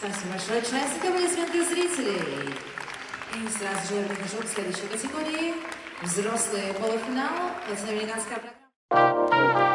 Спасибо большое, участники, аплодисменты зрителей. И сразу же перехожу к следующей категории. Взрослые полуфинал. Это американская программа.